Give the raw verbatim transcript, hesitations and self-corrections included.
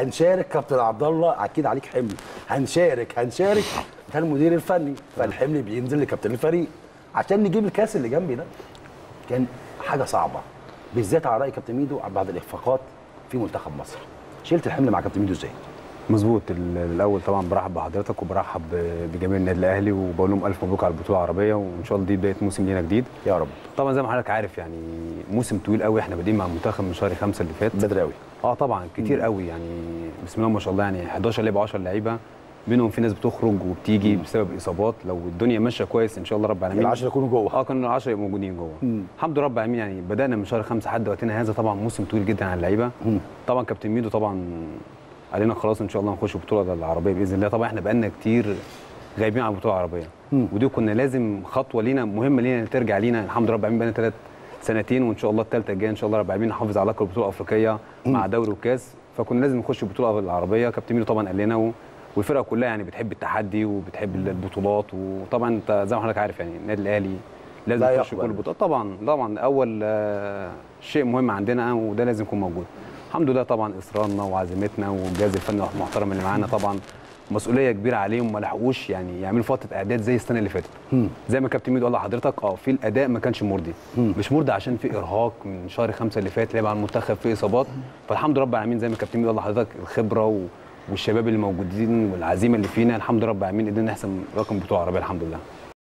هنشارك كابتن عبدالله اكيد عليك حمل، هنشارك هنشارك ده المدير الفني، فالحمل بينزل لكابتن الفريق عشان نجيب الكاس اللي جنبي ده. كان حاجه صعبه بالذات على راي كابتن ميدو بعد الاخفاقات في منتخب مصر. شلت الحمل مع كابتن ميدو ازاي؟ مظبوط. الاول طبعا برحب بحضرتك وبرحب بجميع النادي الاهلي وبقول لهم الف مبروك على البطوله العربيه، وان شاء الله دي بدايه موسم لينا جديد يا رب. طبعا زي ما حضرتك عارف يعني موسم طويل قوي، احنا بادئين مع المنتخب من شهر خمسة اللي فات، بدري قوي. اه طبعا كتير قوي يعني، بسم الله ما شاء الله، يعني احداشر لعيبه عشرة لعيبه، منهم في ناس بتخرج وبتيجي بسبب اصابات. لو الدنيا ماشيه كويس ان شاء الله رب العالمين العشرة يكونوا جوه. اه كانوا العشرة يبقوا موجودين جوه. مم. الحمد لله رب العالمين، يعني بدانا من شهر خمسة لحد وقتنا هذا، طبعا موسم طويل جدا على اللعيبه. طبعا كابتن ميدو طبعا قال لنا خلاص ان شاء الله نخش البطوله العربيه باذن الله. طبعا احنا بقالنا كتير غايبين عن البطوله العربيه، مم. ودي كنا لازم خطوه لينا مهمه لينا ترجع لينا. الحمد لله رب العالمين بقالنا ثلاث سنتين، وان شاء الله الثالثه الجايه ان شاء الله رب العالمين نحافظ على لقب البطوله الافريقيه مع دوري وكاس، فكنا لازم نخش البطوله العربيه. كابتن ميدو طبعا قال لنا، والفرقه كلها يعني بتحب التحدي وبتحب البطولات، وطبعا انت زي ما حضرتك عارف يعني النادي الاهلي لازم يخش كل البطولات. طبعا طبعا اول شيء مهم عندنا وده لازم يكون موجود. الحمد لله طبعا اصرارنا وعزيمتنا والجهاز الفني المحترم اللي معانا، طبعا مسؤوليه كبيره عليهم، ما لحقوش يعني يعملوا فتره اعداد زي السنه اللي فاتت. زي ما كابتن ميدو قال لحضرتك، اه في الاداء ما كانش مرضي، مش مرضي عشان في ارهاق من شهر خمسة اللي فات، لعب على المنتخب في اصابات. فالحمد لله رب العالمين زي ما كابتن ميدو قال لحضرتك، الخبره و والشباب اللي موجودين والعزيمه اللي فينا، الحمد لله رب العالمين قدرنا نحسم رقم بطوله عربيه الحمد لله.